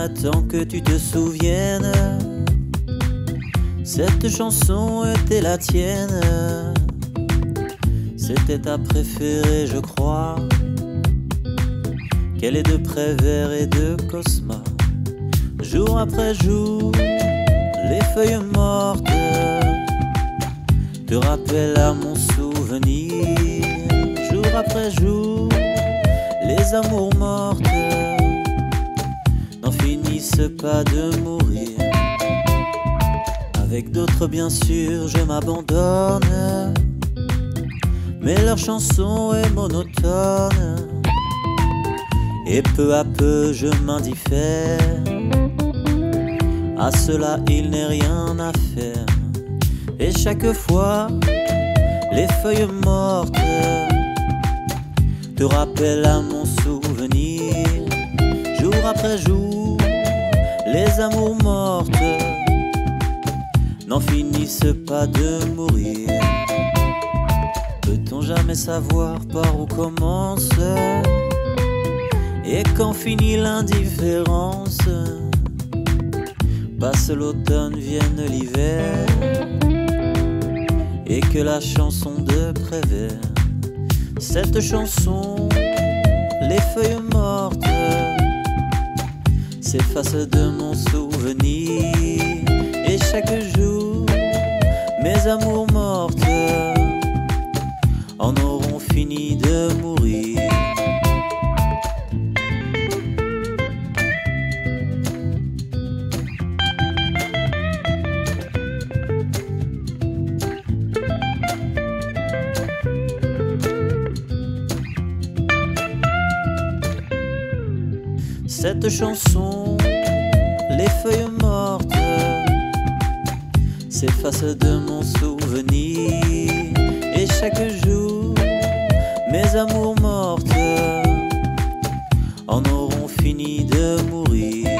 attends que tu te souviennes. Cette chanson était la tienne. C'était ta préférée, je crois. Qu'elle est de Prévert et de Cosma. Jour après jour, les feuilles mortes te rappellent à mon souvenir. Jour après jour, les amours mortes n'en finissent pas de mourir. Avec d'autres, bien sûr, je m'abandonne, mais leur chanson est monotone. Et peu à peu je m'indiffère. À cela il n'est rien à faire. Et chaque fois les feuilles mortes te rappellent à mon souvenir. Jour après jour, les amours mortes n'en finissent pas de mourir. Peut-on jamais savoir par où commence et quand finit l'indifférence? Passe l'automne, vienne l'hiver, et que la chanson de Prévert, cette chanson, les feuilles mortes, s'effacent de mon souvenir. Et chaque jour, mes amours mortes en auront fini de mourir. Cette chanson, les feuilles mortes s'effacent de mon souvenir. Et chaque jour, mes amours mortes en auront fini de mourir.